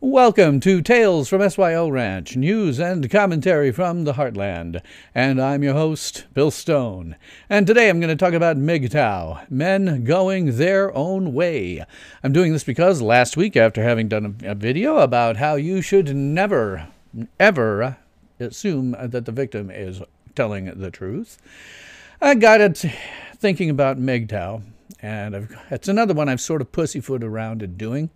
Welcome to Tales from SYL Ranch, news and commentary from the heartland. And I'm your host, Bill Stone. And today I'm going to talk about MGTOW, men going their own way. I'm doing this because last week, after having done a video about how you should never, ever assume that the victim is telling the truth, I got it thinking about MGTOW. And it's another one I've sort of pussyfooted around at doing.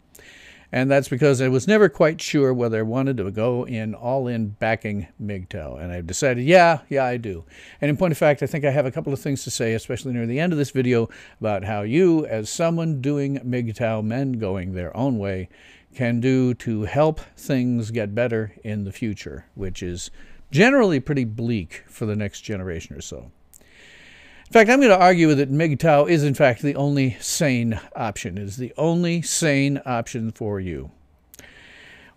And that's because I was never quite sure whether I wanted to go in all in backing MGTOW. And I've decided, yeah, I do. And in point of fact, I think I have a couple of things to say, especially near the end of this video, about how you, as someone doing MGTOW, men going their own way, can do to help things get better in the future, which is generally pretty bleak for the next generation or so. In fact, I'm going to argue that MGTOW is, in fact, the only sane option. It is the only sane option for you.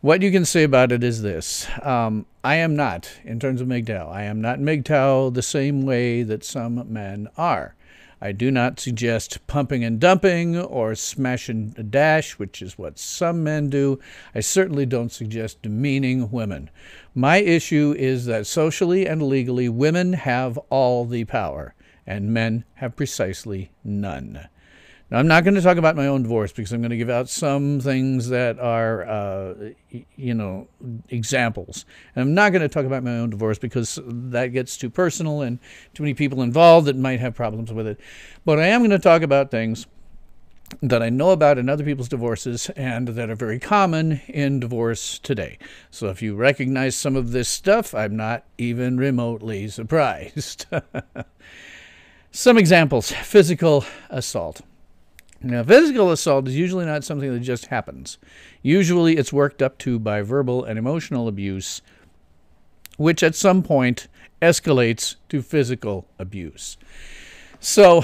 What you can say about it is this. I am not, in terms of MGTOW, I am not MGTOW the same way that some men are. I do not suggest pumping and dumping or smash and dash, which is what some men do. I certainly don't suggest demeaning women. My issue is that socially and legally, women have all the power, and men have precisely none. Now, I'm not going to talk about my own divorce because I'm going to give out some things that are, examples. And I'm not going to talk about my own divorce because that gets too personal and too many people involved that might have problems with it. But I am going to talk about things that I know about in other people's divorces and that are very common in divorce today. So if you recognize some of this stuff, I'm not even remotely surprised. Some examples: physical assault. Now, physical assault is usually not something that just happens. Usually it's worked up to by verbal and emotional abuse, which at some point escalates to physical abuse. So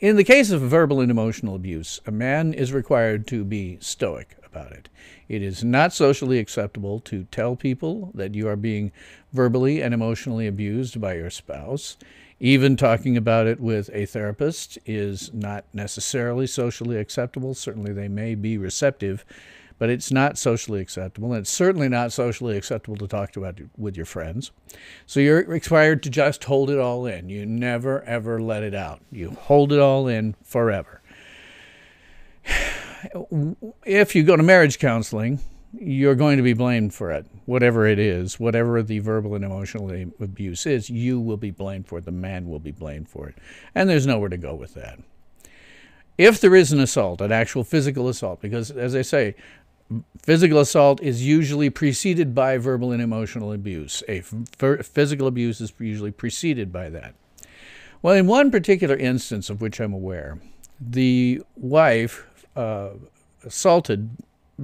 in the case of verbal and emotional abuse, a man is required to be stoic about it. It is not socially acceptable to tell people that you are being verbally and emotionally abused by your spouse. Even talking about it with a therapist is not necessarily socially acceptable. Certainly they may be receptive, but it's not socially acceptable. And it's certainly not socially acceptable to talk about it with your friends. So you're required to just hold it all in. You never, ever let it out. You hold it all in forever. If you go to marriage counseling, you're going to be blamed for it. Whatever it is, whatever the verbal and emotional abuse is, you will be blamed for it. The man will be blamed for it. And there's nowhere to go with that. If there is an assault, an actual physical assault, because as I say, physical assault is usually preceded by verbal and emotional abuse. A physical abuse is usually preceded by that. Well, in one particular instance of which I'm aware, the wife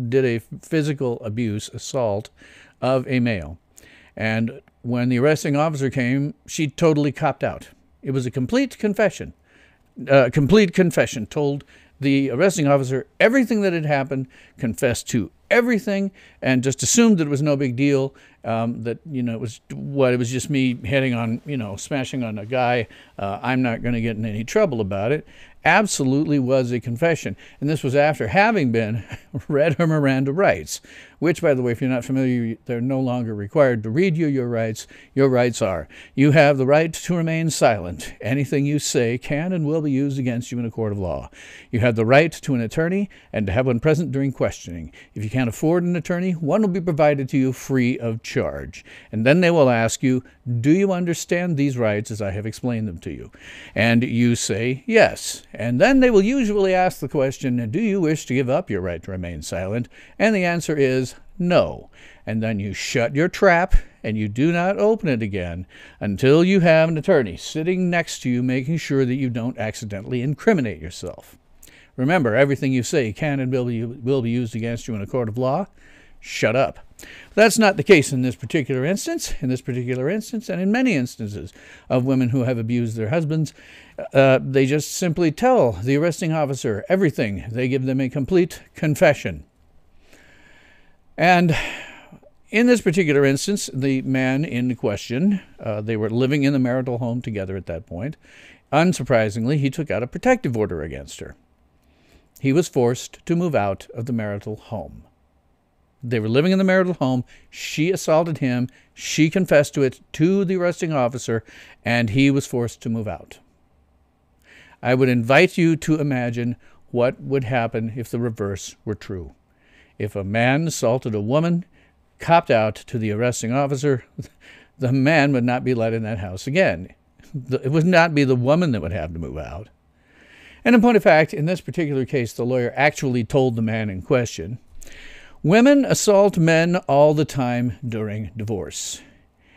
did a physical assault of a male. And when the arresting officer came, she totally copped out. It was a complete confession, told the arresting officer everything that had happened, confessed to everything, and just assumed that it was no big deal, that, it was just me hitting on, smashing on a guy. I'm not going to get in any trouble about it. Absolutely was a confession. And this was after having been read her Miranda rights, which, by the way, if you're not familiar, they're no longer required to read you your rights. Your rights are: you have the right to remain silent. Anything you say can and will be used against you in a court of law. You have the right to an attorney and to have one present during questioning. If you can't afford an attorney, one will be provided to you free of charge. And then they will ask you, do you understand these rights as I have explained them to you? And you say yes. And then they will usually ask the question, do you wish to give up your right to remain silent? And the answer is no. And then you shut your trap and you do not open it again until you have an attorney sitting next to you, making sure that you don't accidentally incriminate yourself. Remember, everything you say can and will be used against you in a court of law. Shut up. That's not the case in this particular instance, and in many instances of women who have abused their husbands. They just simply tell the arresting officer everything. They give them a complete confession. And in this particular instance, the man in question, they were living in the marital home together at that point. Unsurprisingly, he took out a protective order against her. He was forced to move out of the marital home. They were living in the marital home. She assaulted him. She confessed to it to the arresting officer, and he was forced to move out. I would invite you to imagine what would happen if the reverse were true. If a man assaulted a woman, copped out to the arresting officer, the man would not be let in that house again. It would not be the woman that would have to move out. And in point of fact, in this particular case, the lawyer actually told the man in question, "Women assault men all the time during divorce.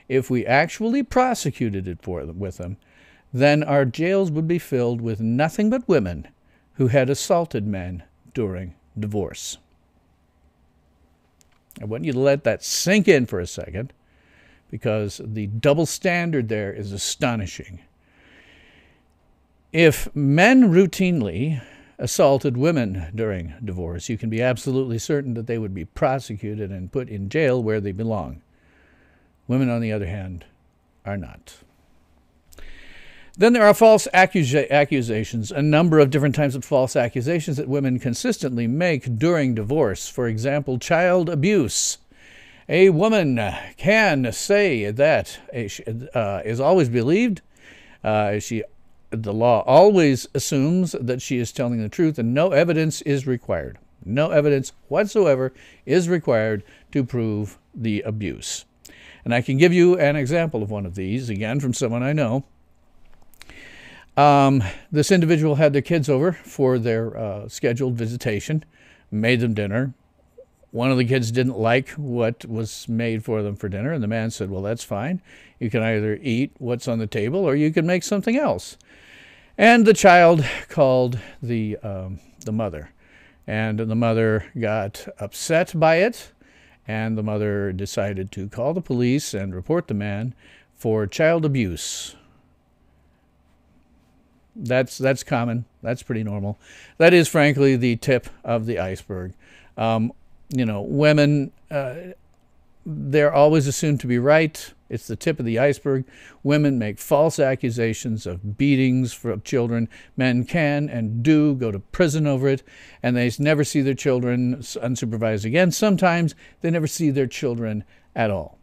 If we actually prosecuted it with them, then our jails would be filled with nothing but women who had assaulted men during divorce." I want you to let that sink in for a second, because the double standard there is astonishing. If men routinely assaulted women during divorce, you can be absolutely certain that they would be prosecuted and put in jail where they belong. Women, on the other hand, are not. Then there are false accusations, a number of different types of false accusations that women consistently make during divorce. For example, child abuse. A woman can say that is always believed. The law always assumes that she is telling the truth, and no evidence is required. No evidence whatsoever is required to prove the abuse. And I can give you an example of one of these, again, from someone I know. This individual had their kids over for their scheduled visitation, made them dinner. One of the kids didn't like what was made for them for dinner, and the man said, "Well, that's fine. You can either eat what's on the table or you can make something else." And the child called the mother, and the mother got upset by it, and the mother decided to call the police and report the man for child abuse. That's common. That's pretty normal. That is, frankly, the tip of the iceberg. You know, women, they're always assumed to be right. It's the tip of the iceberg. Women make false accusations of beatings for children. Men can and do go to prison over it, and they never see their children unsupervised again. Sometimes they never see their children at all.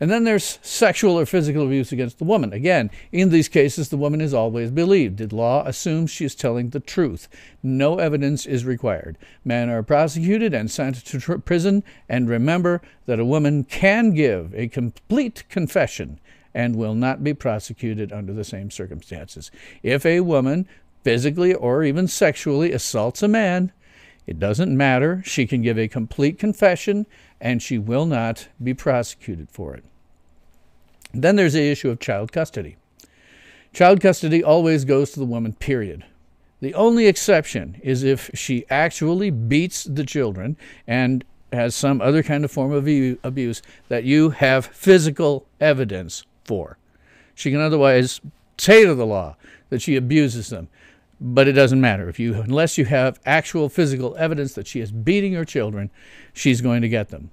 And then there's sexual or physical abuse against the woman. Again, in these cases, the woman is always believed. The law assumes she is telling the truth. No evidence is required. Men are prosecuted and sent to prison. And remember that a woman can give a complete confession and will not be prosecuted under the same circumstances. If a woman physically or even sexually assaults a man, it doesn't matter. She can give a complete confession, and she will not be prosecuted for it. Then there's the issue of child custody. Child custody always goes to the woman, period. The only exception is if she actually beats the children and has some other kind of form of abuse that you have physical evidence for. She can otherwise say to the law that she abuses them. But it doesn't matter. Unless you have actual physical evidence that she is beating her children, she's going to get them.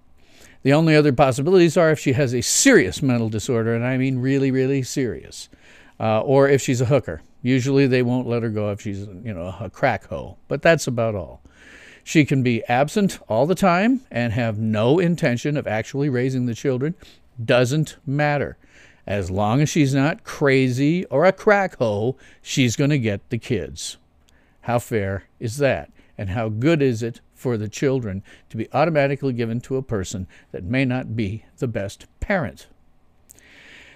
The only other possibilities are if she has a serious mental disorder, and I mean really, really serious, or if she's a hooker. Usually they won't let her go if she's, you know, a crack hoe, but that's about all. She can be absent all the time and have no intention of actually raising the children. Doesn't matter. As long as she's not crazy or a crack hoe, she's going to get the kids. How fair is that? And how good is it for the children to be automatically given to a person that may not be the best parent?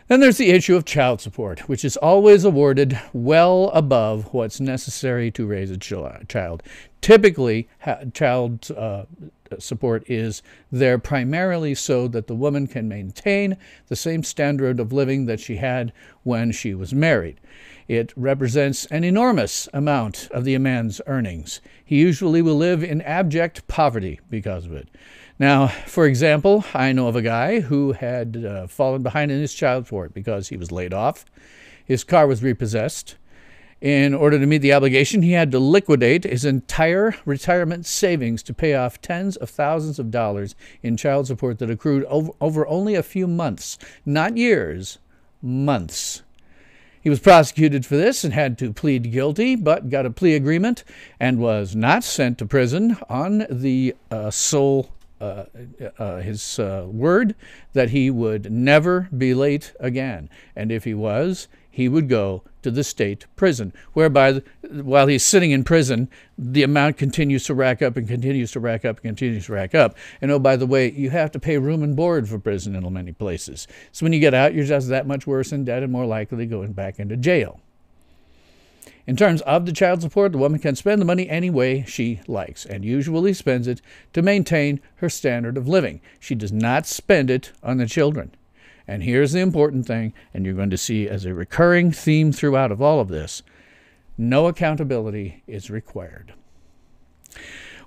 Then there's the issue of child support, which is always awarded well above what's necessary to raise a child. Typically, child support is there primarily so that the woman can maintain the same standard of living that she had when she was married. It represents an enormous amount of the man's earnings. He usually will live in abject poverty because of it. Now, for example, I know of a guy who had fallen behind in his child support because he was laid off. His car was repossessed. In order to meet the obligation, he had to liquidate his entire retirement savings to pay off tens of thousands of dollars in child support that accrued over only a few months, not years, months. He was prosecuted for this and had to plead guilty, but got a plea agreement and was not sent to prison on the sole his word that he would never be late again. And if he was, he would go to the state prison, whereby while he's sitting in prison, the amount continues to rack up and continues to rack up and continues to rack up. And oh, by the way, you have to pay room and board for prison in many places. So when you get out, you're just that much worse in debt and more likely going back into jail. In terms of the child support, the woman can spend the money any way she likes and usually spends it to maintain her standard of living. She does not spend it on the children. And here's the important thing, and you're going to see as a recurring theme throughout of all of this, no accountability is required.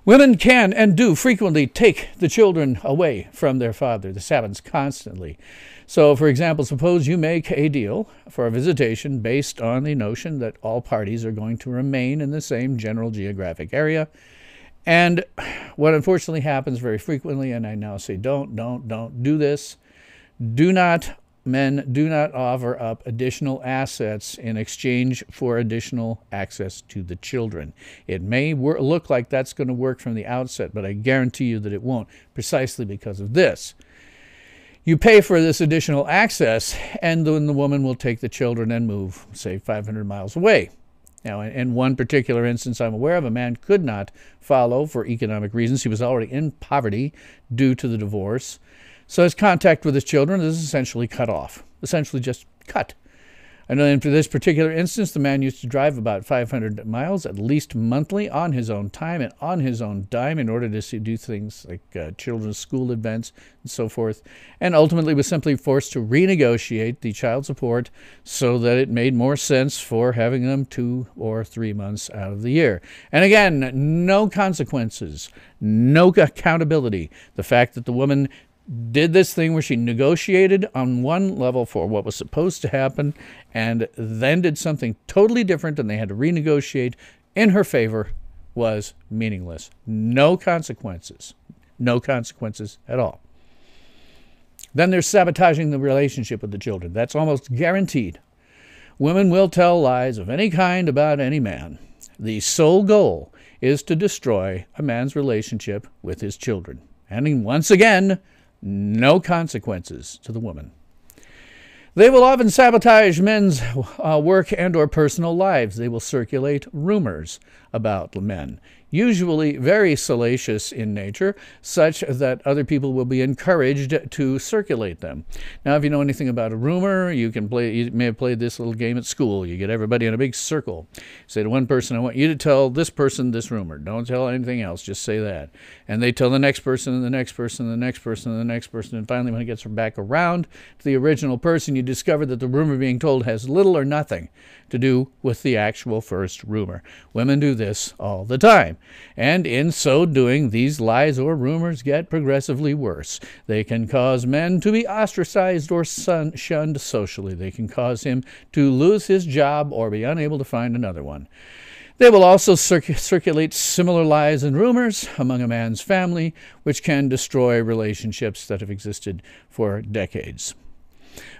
Women can and do frequently take the children away from their father. This happens constantly. So, for example, suppose you make a deal for a visitation based on the notion that all parties are going to remain in the same general geographic area. And what unfortunately happens very frequently, and I now say don't do this, do not offer up additional assets in exchange for additional access to the children. It may look like that's going to work from the outset, but I guarantee you that it won't, precisely because of this. You pay for this additional access, and then the woman will take the children and move, say, 500 miles away. Now, in one particular instance I'm aware of, a man could not follow for economic reasons. He was already in poverty due to the divorce. So his contact with his children is essentially cut off, essentially just cut. And then for this particular instance, the man used to drive about 500 miles, at least monthly, on his own time and on his own dime in order to do things like children's school events and so forth, and ultimately was simply forced to renegotiate the child support so that it made more sense for having them 2 or 3 months out of the year. And again, no consequences, no accountability. The fact that the woman did this thing where she negotiated on one level for what was supposed to happen and then did something totally different and they had to renegotiate in her favor was meaningless. No consequences. No consequences at all. Then there's sabotaging the relationship with the children. That's almost guaranteed. Women will tell lies of any kind about any man. The sole goal is to destroy a man's relationship with his children. And once again, no consequences to the woman. They will often sabotage men's work and or personal lives. They will circulate rumors about men, usually very salacious in nature, such that other people will be encouraged to circulate them. Now, if you know anything about a rumor, you may have played this little game at school. You get everybody in a big circle. Say to one person, I want you to tell this person this rumor. Don't tell anything else, just say that. And they tell the next person, and the next person, and the next person, and the next person, and finally when it gets back around to the original person, you discover that the rumor being told has little or nothing to do with the actual first rumor. Women do this all the time. And in so doing, these lies or rumors get progressively worse. They can cause men to be ostracized or shunned socially. They can cause him to lose his job or be unable to find another one. They will also circulate similar lies and rumors among a man's family, which can destroy relationships that have existed for decades.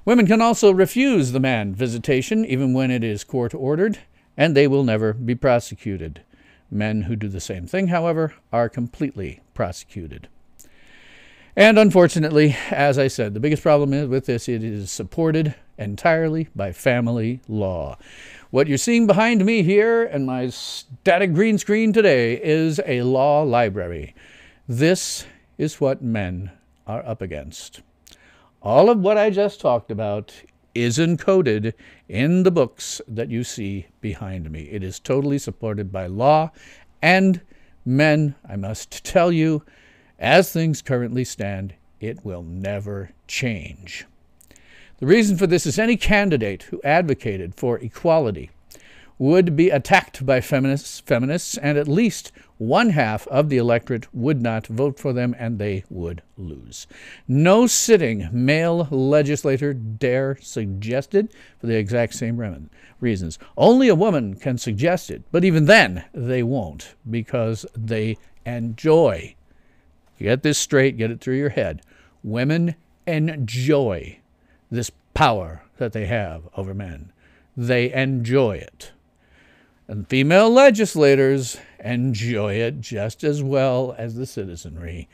Women can also refuse the man visitation, even when it is court-ordered, and they will never be prosecuted. Men who do the same thing, however, are completely prosecuted. And unfortunately, as I said, the biggest problem with this, it is supported entirely by family law. What you're seeing behind me here and my static green screen today is a law library. This is what men are up against. All of what I just talked about is encoded in the books that you see behind me. It is totally supported by law, and men, I must tell you, as things currently stand, it will never change. The reason for this is any candidate who advocated for equality would be attacked by feminists, and at least one half of the electorate would not vote for them, and they would lose. No sitting male legislator dare suggest it for the exact same reasons. Only a woman can suggest it, but even then they won't, because they enjoy. Get this straight, get it through your head. Women enjoy this power that they have over men. They enjoy it. and female legislators enjoy it just as well as the citizenry.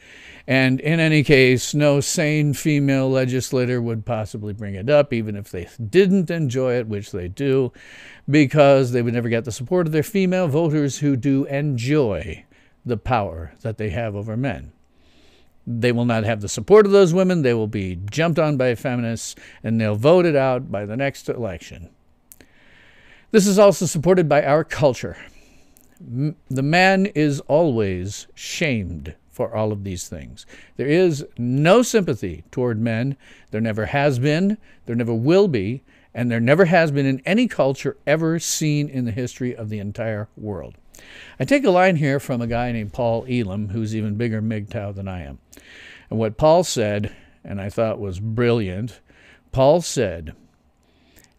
And in any case, no sane female legislator would possibly bring it up, even if they didn't enjoy it, which they do, because they would never get the support of their female voters who do enjoy the power that they have over men. They will not have the support of those women. They will be jumped on by feminists, and they'll vote it out by the next election. This is also supported by our culture. The man is always shamed for all of these things. There is no sympathy toward men. There never has been, there never will be, and there never has been in any culture ever seen in the history of the entire world. I take a line here from a guy named Paul Elam, who's even bigger MGTOW than I am. And what Paul said, and I thought was brilliant, Paul said,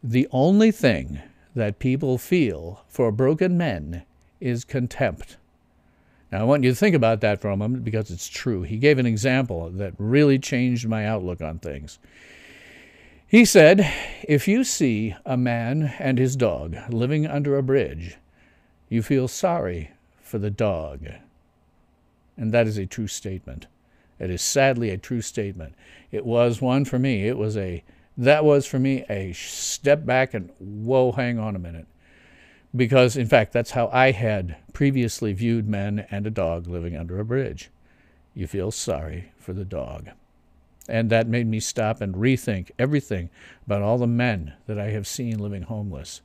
"The only thing that people feel for broken men is contempt." Now, I want you to think about that for a moment because it's true. He gave an example that really changed my outlook on things. He said, if you see a man and his dog living under a bridge, you feel sorry for the dog. And that is a true statement. It is sadly a true statement. It was one for me. That was for me a step back and whoa, hang on a minute. Because in fact, that's how I had previously viewed men and a dog living under a bridge. You feel sorry for the dog. And that made me stop and rethink everything about all the men that I have seen living homeless.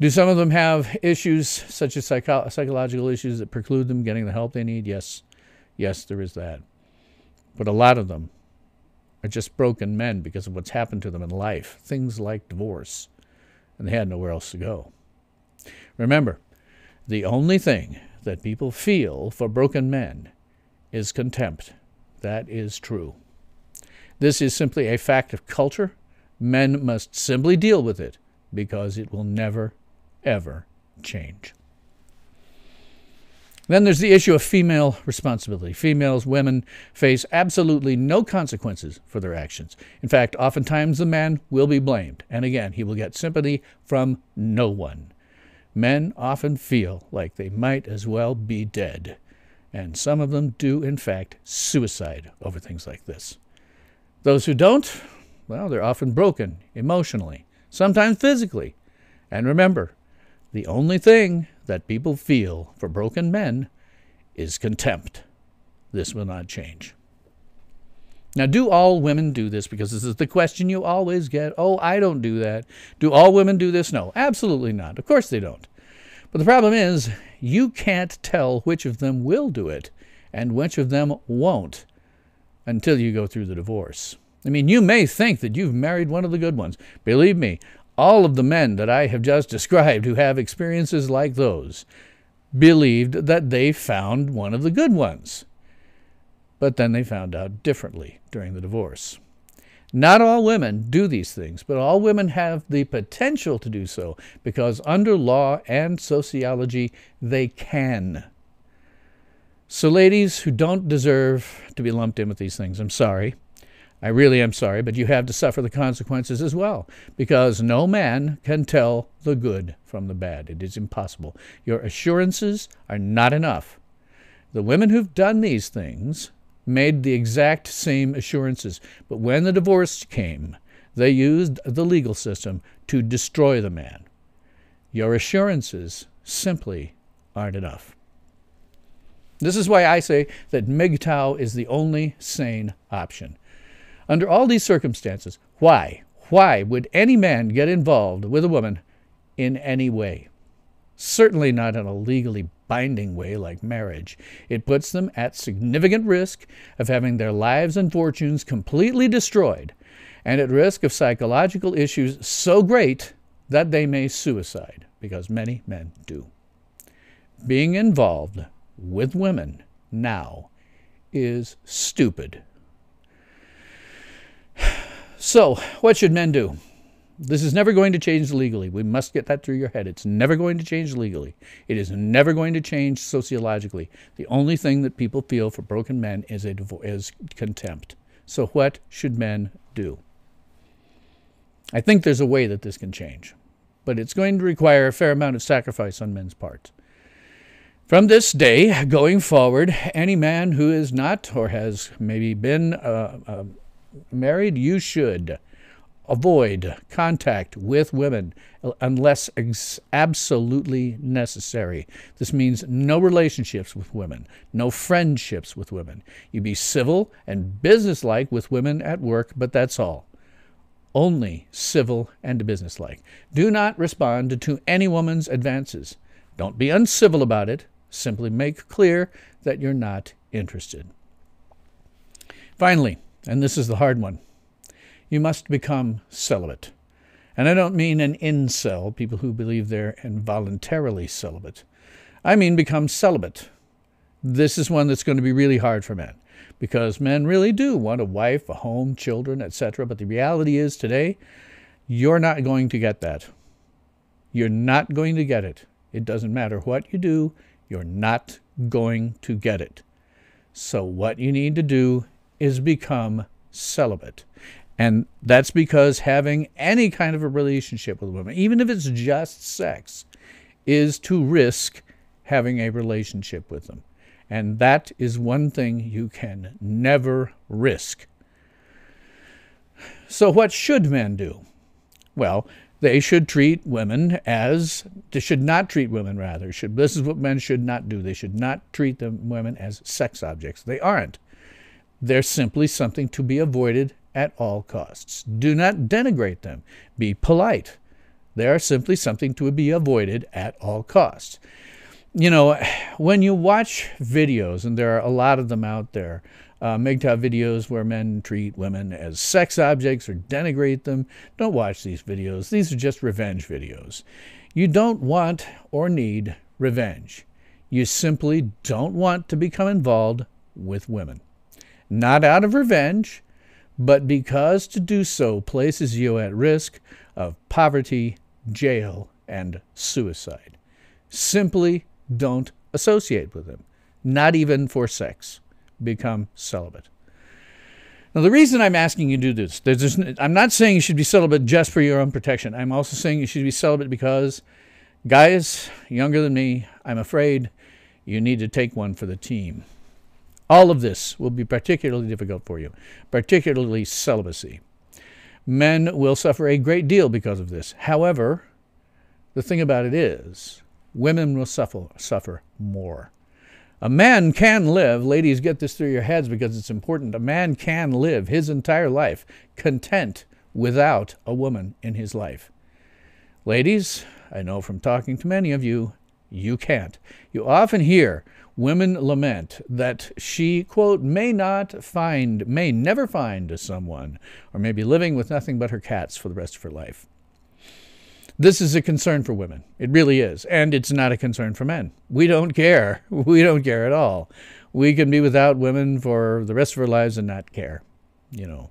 Do some of them have issues such as psychological issues that preclude them getting the help they need? Yes. Yes, there is that. But a lot of them are just broken men because of what's happened to them in life. Things like divorce. And they had nowhere else to go. Remember, the only thing that people feel for broken men is contempt. That is true. This is simply a fact of culture. Men must simply deal with it because it will never, ever change. Then there's the issue of female responsibility. Females, women, face absolutely no consequences for their actions. In fact, oftentimes the man will be blamed. And again, he will get sympathy from no one. Men often feel like they might as well be dead. And some of them do, in fact, suicide over things like this. Those who don't, well, they're often broken emotionally, sometimes physically. And remember, the only thing that people feel for broken men is contempt. This will not change. Now, do all women do this? Because this is the question you always get. Oh, I don't do that. Do all women do this? No, absolutely not. Of course they don't. But the problem is you can't tell which of them will do it and which of them won't until you go through the divorce. I mean, you may think that you've married one of the good ones. Believe me, all of the men that I have just described who have experiences like those believed that they found one of the good ones. But then they found out differently during the divorce. Not all women do these things, but all women have the potential to do so because under law and sociology, they can. So ladies who don't deserve to be lumped in with these things, I'm sorry. I really am sorry, but you have to suffer the consequences as well because no man can tell the good from the bad. It is impossible. Your assurances are not enough. The women who've done these things made the exact same assurances, but when the divorce came, they used the legal system to destroy the man. Your assurances simply aren't enough. This is why I say that MGTOW is the only sane option. Under all these circumstances, why would any man get involved with a woman in any way? Certainly not in a legally binding way like marriage. It puts them at significant risk of having their lives and fortunes completely destroyed and at risk of psychological issues so great that they may suicide, because many men do. Being involved with women now is stupid. So, what should men do? This is never going to change legally. We must get that through your head. It's never going to change legally. It is never going to change sociologically. The only thing that people feel for broken men is contempt. So what should men do? I think there's a way that this can change. but it's going to require a fair amount of sacrifice on men's parts. From this day going forward, any man who is not or has maybe been married, you should avoid contact with women unless absolutely necessary. This means no relationships with women, no friendships with women. You be civil and businesslike with women at work, but that's all. Only civil and businesslike. Do not respond to any woman's advances. Don't be uncivil about it. Simply make clear that you're not interested. Finally, and this is the hard one, you must become celibate. And I don't mean an incel, people who believe they're involuntarily celibate. I mean become celibate. This is one that's going to be really hard for men, because men really do want a wife, a home, children, etc. But the reality is today, you're not going to get that. You're not going to get it. It doesn't matter what you do, you're not going to get it. So what you need to do is become celibate. And that's because having any kind of a relationship with women, even if it's just sex, is to risk having a relationship with them. And that is one thing you can never risk. So what should men do? Well, they should treat women as, they should not treat women rather, this is what men should not do. They should not treat women as sex objects. They aren't. They're simply something to be avoided at all costs. Do not denigrate them. Be polite. They are simply something to be avoided at all costs. You know, when you watch videos, and there are a lot of them out there, MGTOW videos where men treat women as sex objects or denigrate them, don't watch these videos. These are just revenge videos. You don't want or need revenge. You simply don't want to become involved with women. Not out of revenge, but because to do so places you at risk of poverty, jail, and suicide. Simply don't associate with them, not even for sex. Become celibate. Now, the reason I'm asking you to do this, I'm not saying you should be celibate just for your own protection. I'm also saying you should be celibate because, guys younger than me, I'm afraid you need to take one for the team. All of this will be particularly difficult for you, particularly celibacy. Men will suffer a great deal because of this. However, the thing about it is, women will suffer more. A man can live, ladies, get this through your heads because it's important, a man can live his entire life content without a woman in his life. Ladies, I know from talking to many of you, you can't. You often hear women lament that she, quote, may never find someone, or may be living with nothing but her cats for the rest of her life. This is a concern for women. It really is. And it's not a concern for men. We don't care. We don't care at all. We can be without women for the rest of our lives and not care. You know,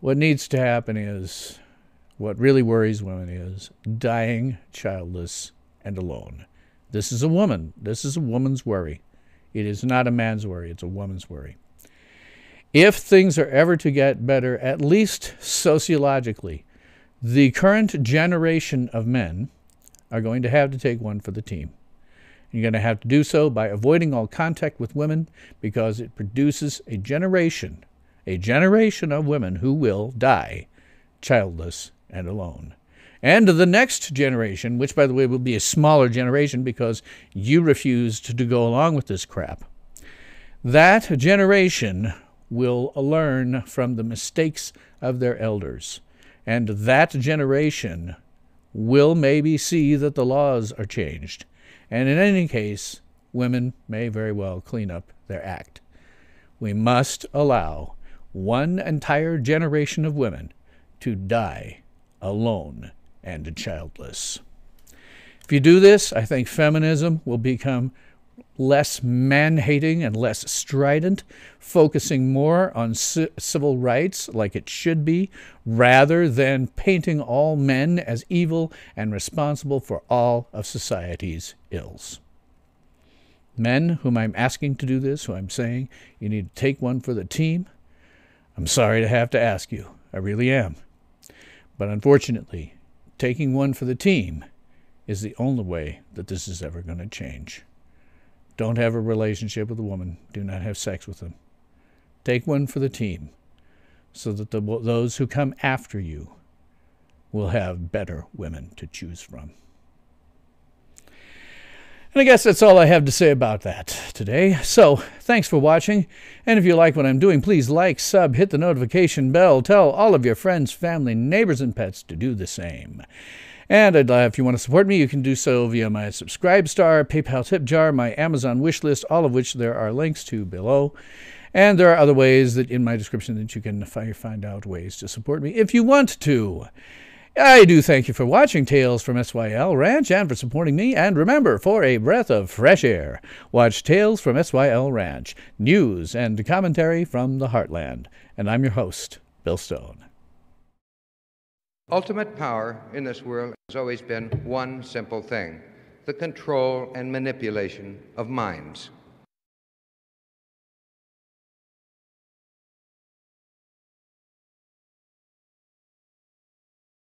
what needs to happen is, what really worries women is dying childless and alone. This is a woman. This is a woman's worry. It is not a man's worry. It's a woman's worry. If things are ever to get better, at least sociologically, the current generation of men are going to have to take one for the team. You're going to have to do so by avoiding all contact with women, because it produces a generation of women who will die childless and alone. And the next generation, which by the way will be a smaller generation because you refused to go along with this crap, that generation will learn from the mistakes of their elders. And that generation will maybe see that the laws are changed. And in any case, women may very well clean up their act. We must allow one entire generation of women to die alone and childless. If you do this, I think feminism will become less man-hating and less strident, focusing more on civil rights like it should be, rather than painting all men as evil and responsible for all of society's ills. Men whom I'm asking to do this, who I'm saying you need to take one for the team, I'm sorry to have to ask you. I really am. But unfortunately, Taking one for the team is the only way that this is ever going to change. Don't have a relationship with a woman. Do not have sex with them. Take one for the team so that those who come after you will have better women to choose from. And I guess that's all I have to say about that today. So thanks for watching. And if you like what I'm doing, please like, sub, hit the notification bell. Tell all of your friends, family, neighbors, and pets to do the same. And if you want to support me, you can do so via my SubscribeStar, PayPal tip jar, my Amazon wish list, all of which there are links to below. And there are other ways that in my description that you can find out ways to support me if you want to. I do thank you for watching Tales from SYL Ranch and for supporting me. And remember, for a breath of fresh air, watch Tales from SYL Ranch, news and commentary from the heartland. And I'm your host, Bill Stone. Ultimate power in this world has always been one simple thing: the control and manipulation of minds.